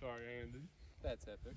Sorry, Andy. That's epic.